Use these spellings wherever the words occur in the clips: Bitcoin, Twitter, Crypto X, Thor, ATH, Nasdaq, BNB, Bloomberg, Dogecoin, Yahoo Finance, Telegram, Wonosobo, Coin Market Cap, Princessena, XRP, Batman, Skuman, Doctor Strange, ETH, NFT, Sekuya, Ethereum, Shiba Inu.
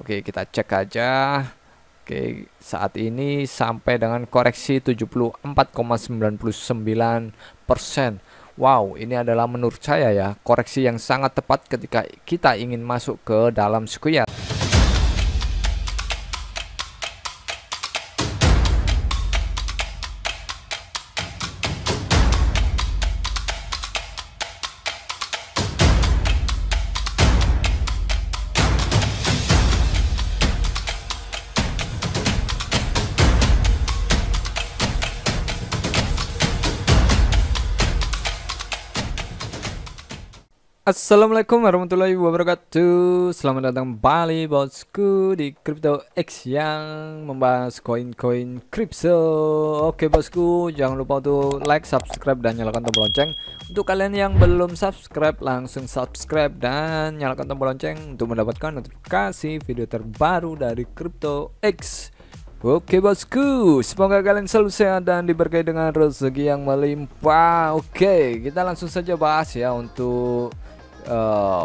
Oke, kita cek aja. Oke, saat ini sampai dengan koreksi 74,99%. Wow, ini adalah menurut saya ya koreksi yang sangat tepat ketika kita ingin masuk ke dalam Sekuya. Assalamualaikum warahmatullahi wabarakatuh. Selamat datang kembali bosku di Crypto X yang membahas koin-koin kripto. Oke bosku, jangan lupa untuk like, subscribe, dan nyalakan tombol lonceng. Untuk kalian yang belum subscribe, langsung subscribe dan nyalakan tombol lonceng untuk mendapatkan notifikasi video terbaru dari Crypto X. Oke bosku, semoga kalian selalu sehat dan diberkahi dengan rezeki yang melimpah. Oke, kita langsung saja bahas ya untuk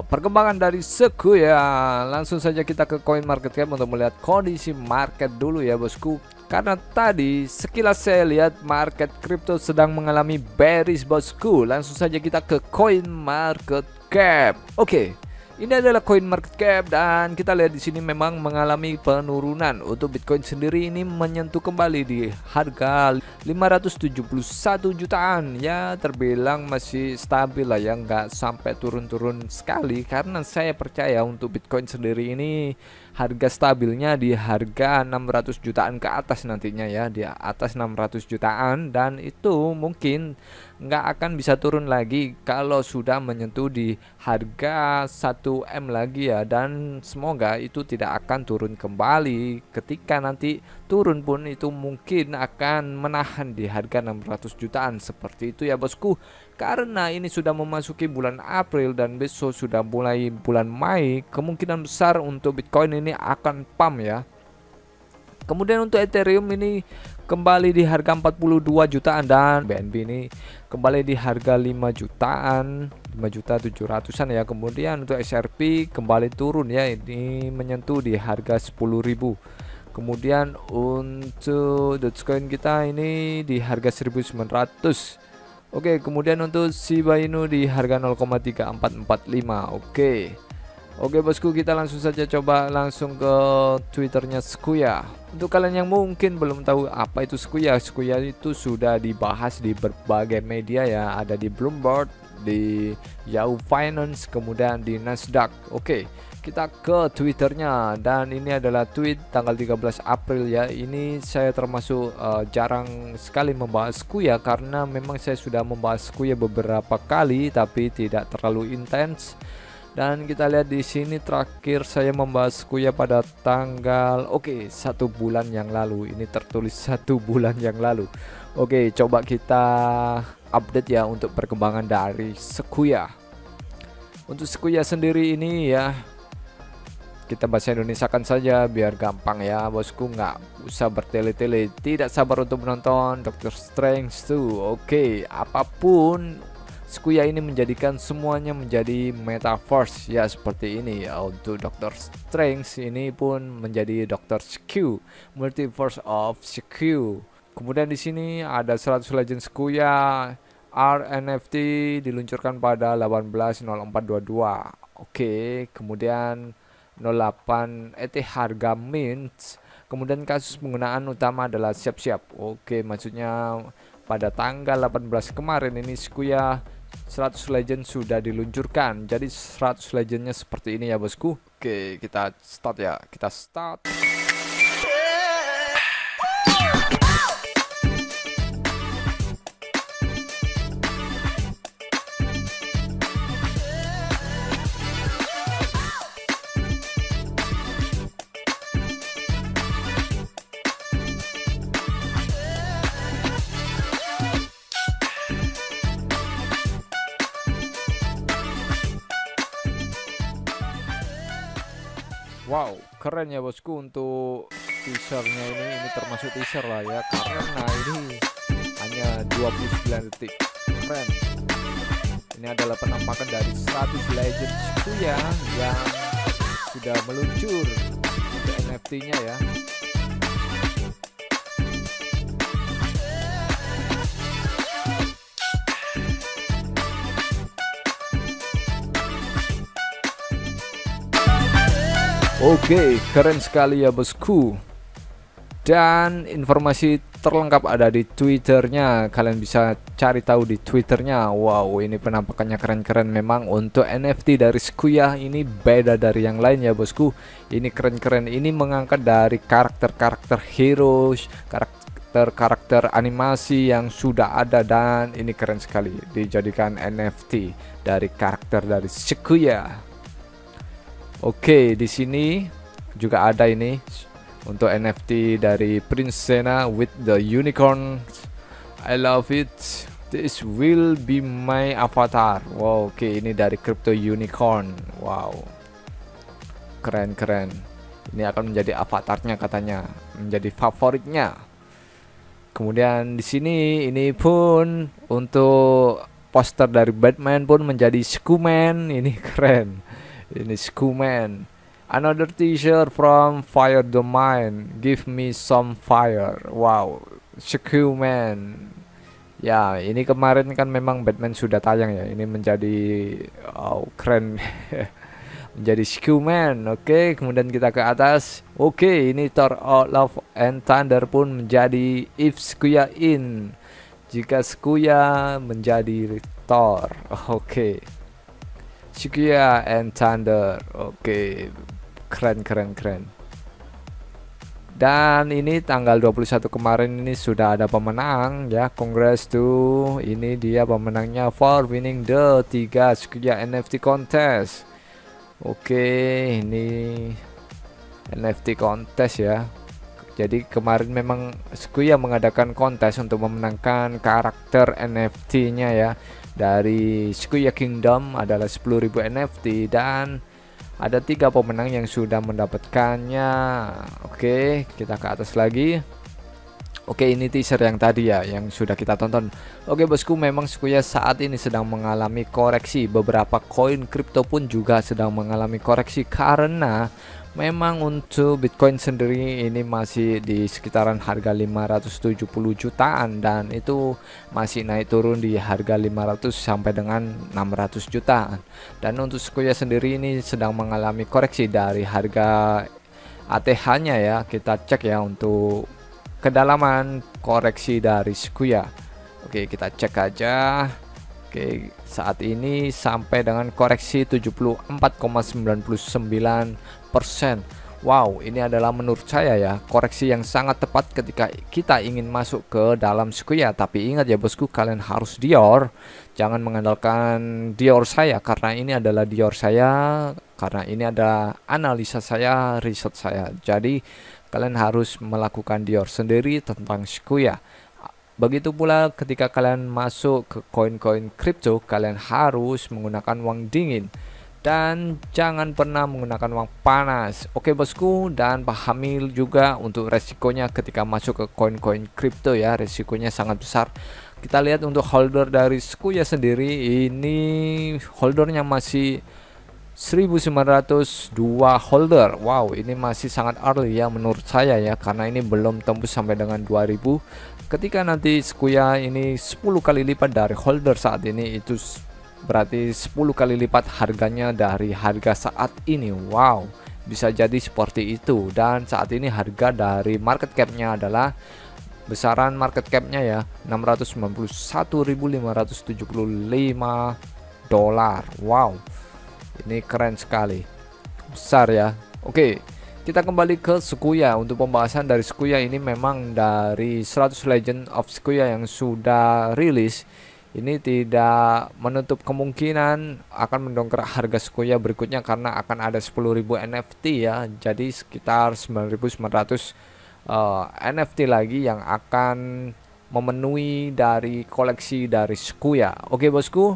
perkembangan dari Sekuya. Langsung saja kita ke Coin Market Cap untuk melihat kondisi market dulu ya bosku. Karena tadi sekilas saya lihat market kripto sedang mengalami bearish bosku. Langsung saja kita ke Coin Market Cap. Oke, ini adalah Coin Market Cap dan kita lihat di sini memang mengalami penurunan. Untuk Bitcoin sendiri ini menyentuh kembali di harga 571 jutaan. Ya, terbilang masih stabil lah ya, nggak sampai turun-turun sekali. Karena saya percaya untuk Bitcoin sendiri ini harga stabilnya di harga 600 jutaan ke atas nantinya ya, di atas 600 jutaan dan itu mungkin nggak akan bisa turun lagi kalau sudah menyentuh di harga 1M lagi ya, dan semoga itu tidak akan turun kembali. Ketika nanti turun pun itu mungkin akan menahan di harga 600 jutaan seperti itu ya bosku. Karena ini sudah memasuki bulan April dan besok sudah mulai bulan Mei, kemungkinan besar untuk Bitcoin ini akan pump ya. Kemudian untuk Ethereum ini kembali di harga 42 jutaan dan BNB ini kembali di harga 5 juta 700-an ya. Kemudian untuk XRP kembali turun ya, ini menyentuh di harga 10.000. Kemudian untuk Dogecoin kita ini di harga 1.900. Oke, kemudian untuk Shiba Inu di harga 0,3445. Oke bosku, kita langsung saja coba langsung ke Twitternya Sekuya. Untuk kalian yang mungkin belum tahu apa itu Sekuya, Sekuya itu sudah dibahas di berbagai media ya, ada di Bloomberg, di Yahoo Finance, kemudian di Nasdaq. Oke, kita ke Twitternya dan ini adalah tweet tanggal 13 April ya. Ini saya termasuk jarang sekali membahas Sekuya karena memang saya sudah membahas Sekuya beberapa kali tapi tidak terlalu intens. Dan kita lihat di sini terakhir saya membahas Sekuya pada tanggal 1 bulan yang lalu. Ini tertulis 1 bulan yang lalu. Oke, coba kita update ya untuk perkembangan dari Sekuya. Untuk Sekuya sendiri ini ya, kita bahasa Indonesia kan saja biar gampang ya bosku, nggak usah bertele-tele. Tidak sabar untuk menonton Doctor Strange tuh. Oke, apapun Sekuya ini menjadikan semuanya menjadi metaverse ya, seperti ini ya. Untuk Doctor Strange ini pun menjadi Doctor Skew, Multiverse of Skew. Kemudian di sini ada 100 legend Sekuya. RNFT diluncurkan pada 18.04.22. Oke, kemudian 08 ETH harga mint. Kemudian kasus penggunaan utama adalah siap-siap. Oke, maksudnya pada tanggal 18 kemarin ini Sekuya 100 legend sudah diluncurkan. Jadi 100 legendnya seperti ini ya bosku. Oke, kita start ya. Kita start. Wow, keren ya bosku untuk teasernya ini termasuk teaser lah ya, karena ini hanya 29 detik. Keren. Ini adalah penampakan dari 100 legend Sekuya yang sudah meluncur NFT-nya ya. Oke, keren sekali ya bosku. Dan informasi terlengkap ada di Twitternya, kalian bisa cari tahu di Twitternya. Wow, ini penampakannya keren-keren. Memang untuk NFT dari Sekuya ini beda dari yang lain ya bosku. Ini keren-keren, ini mengangkat dari karakter-karakter heroes, karakter-karakter animasi yang sudah ada, dan ini keren sekali dijadikan NFT dari karakter dari Sekuya. Oke, di sini juga ada ini untuk NFT dari Princessena with the unicorn. I love it. This will be my avatar. Wow, oke, ini dari Crypto Unicorn. Wow, keren-keren. Ini akan menjadi avatarnya katanya, menjadi favoritnya. Kemudian di sini ini pun untuk poster dari Batman pun menjadi Skuman. Ini keren. Ini Skuman. Another t-shirt from Fire Domain, give me some fire. Wow, Skuman. Ya, ini kemarin kan memang Batman sudah tayang ya. Ini menjadi keren. Menjadi Skuman. Oke, kemudian kita ke atas. Oke, ini Thor Love and Thunder pun menjadi if Sekuya in. Jika Sekuya menjadi Thor. Oke. Sekuya and Thunder. Oke. Keren. Dan ini tanggal 21 kemarin ini sudah ada pemenang ya. Congrats tuh. Ini dia pemenangnya for winning the 3 Sekuya NFT contest. Oke, ini NFT contest ya. Jadi kemarin memang Sekuya mengadakan kontes untuk memenangkan karakter NFT-nya ya. Dari Sekuya Kingdom adalah 10.000 NFT dan ada 3 pemenang yang sudah mendapatkannya. Oke, kita ke atas lagi. Oke, ini teaser yang tadi ya, yang sudah kita tonton. Oke bosku, memang Sekuya saat ini sedang mengalami koreksi. Beberapa koin kripto pun juga sedang mengalami koreksi karena memang untuk Bitcoin sendiri ini masih di sekitaran harga 570 jutaan dan itu masih naik turun di harga 500 sampai dengan 600 jutaan. Dan untuk Sekuya sendiri ini sedang mengalami koreksi dari harga ATH-nya ya. Kita cek ya untuk kedalaman koreksi dari Sekuya. Oke, kita cek aja. Oke, saat ini sampai dengan koreksi 74,99%. Wow, ini adalah menurut saya ya koreksi yang sangat tepat ketika kita ingin masuk ke dalam Sekuya. Tapi ingat ya bosku, kalian harus Dior. Jangan mengandalkan Dior saya, karena ini adalah Dior saya, karena ini adalah analisa saya, riset saya. Jadi kalian harus melakukan Dior sendiri tentang Sekuya. Begitu pula ketika kalian masuk ke koin-koin kripto, kalian harus menggunakan uang dingin dan jangan pernah menggunakan uang panas. Oke bosku, dan pahami juga untuk resikonya ketika masuk ke koin-koin kripto ya, resikonya sangat besar. Kita lihat untuk holder dari Sekuya sendiri, ini holdernya masih 1902 holder. Wow, ini masih sangat early ya menurut saya ya, karena ini belum tembus sampai dengan 2000. Ketika nanti Sekuya ini 10 kali lipat dari holder saat ini, itu berarti 10 kali lipat harganya dari harga saat ini. Wow, bisa jadi seperti itu. Dan saat ini harga dari market cap-nya adalah besaran market cap-nya ya 691.575 dolar. Wow, ini keren sekali, besar ya. Oke, kita kembali ke Sekuya. Untuk pembahasan dari Sekuya ini memang dari 100 Legend of Sekuya yang sudah rilis, ini tidak menutup kemungkinan akan mendongkrak harga Sekuya berikutnya karena akan ada 10.000 NFT ya. Jadi sekitar 9.900 NFT lagi yang akan memenuhi dari koleksi dari Sekuya. Oke bosku.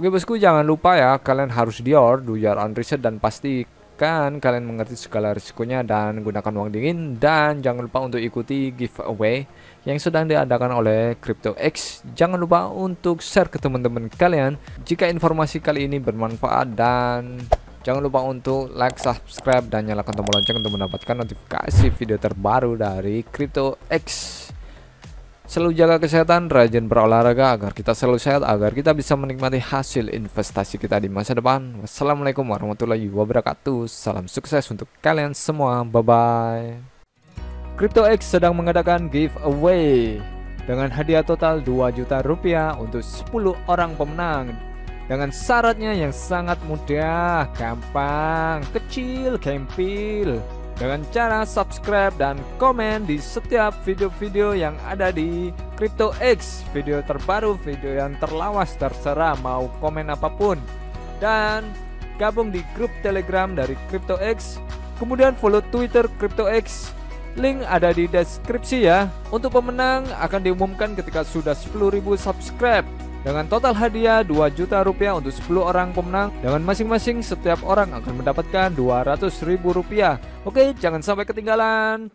Oke bosku, jangan lupa ya, kalian harus Dior, do your own research, dan pastikan kalian mengerti segala risikonya dan gunakan uang dingin. Dan jangan lupa untuk ikuti giveaway yang sedang diadakan oleh Crypto X. Jangan lupa untuk share ke teman-teman kalian jika informasi kali ini bermanfaat, dan Jangan lupa untuk like, subscribe, dan nyalakan tombol lonceng untuk mendapatkan notifikasi video terbaru dari Crypto X. Selalu jaga kesehatan, rajin berolahraga agar kita selalu sehat, agar kita bisa menikmati hasil investasi kita di masa depan. Wassalamualaikum warahmatullahi wabarakatuh. Salam sukses untuk kalian semua. Bye-bye. Crypto X sedang mengadakan giveaway dengan hadiah total 2 juta rupiah untuk 10 orang pemenang. Dengan syaratnya yang sangat mudah, gampang, kecil, gempil. Dengan cara subscribe dan komen di setiap video-video yang ada di Crypto X, video terbaru, video yang terlawas, terserah mau komen apapun. Dan gabung di grup Telegram dari Crypto X, kemudian follow Twitter Crypto X. Link ada di deskripsi ya. Untuk pemenang akan diumumkan ketika sudah 10.000 subscribe. Dengan total hadiah 2 juta rupiah untuk 10 orang pemenang. Dengan masing-masing setiap orang akan mendapatkan 200.000 rupiah. Oke, jangan sampai ketinggalan.